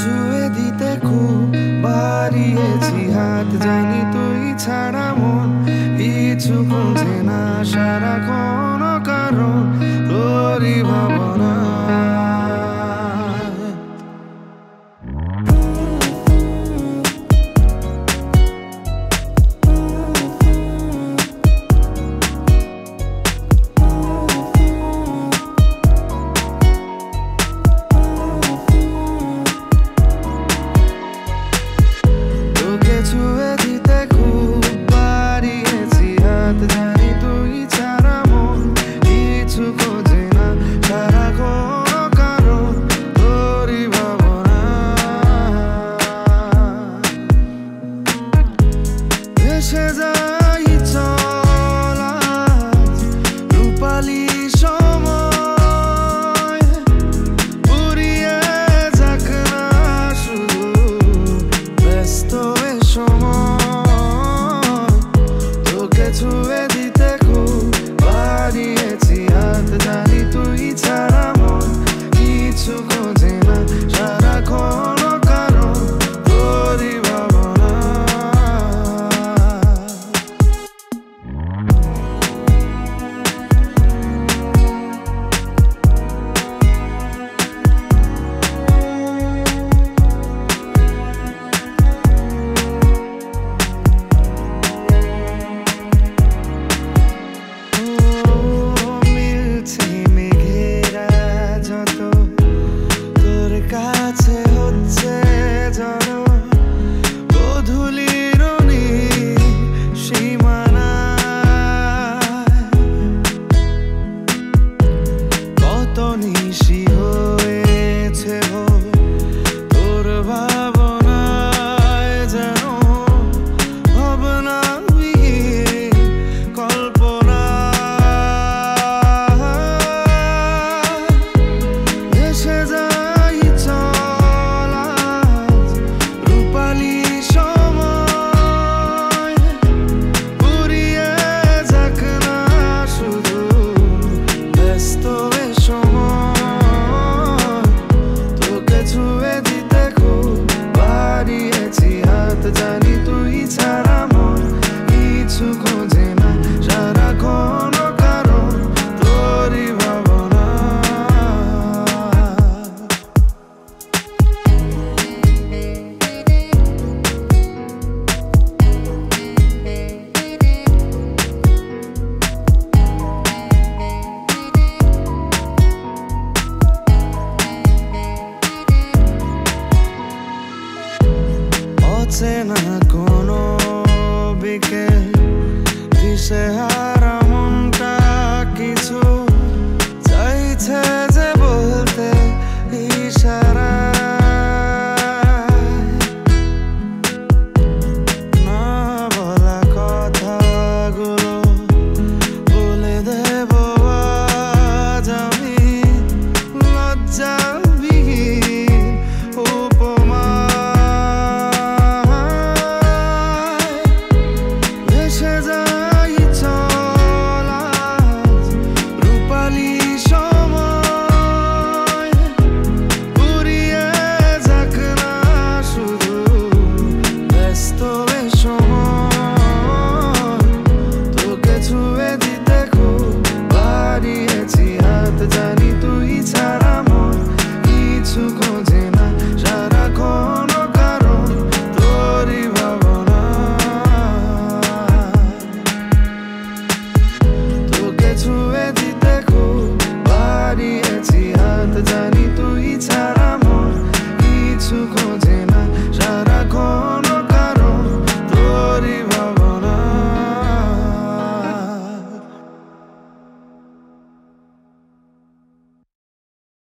ছুঁয়ে দিতে খুব বাড়িয়েছি হাত, জানি তুই ছাড়া মন কিছু খোঁজে না সারাক্ষণ, কারণ তোরই ভাবনা। Say hi.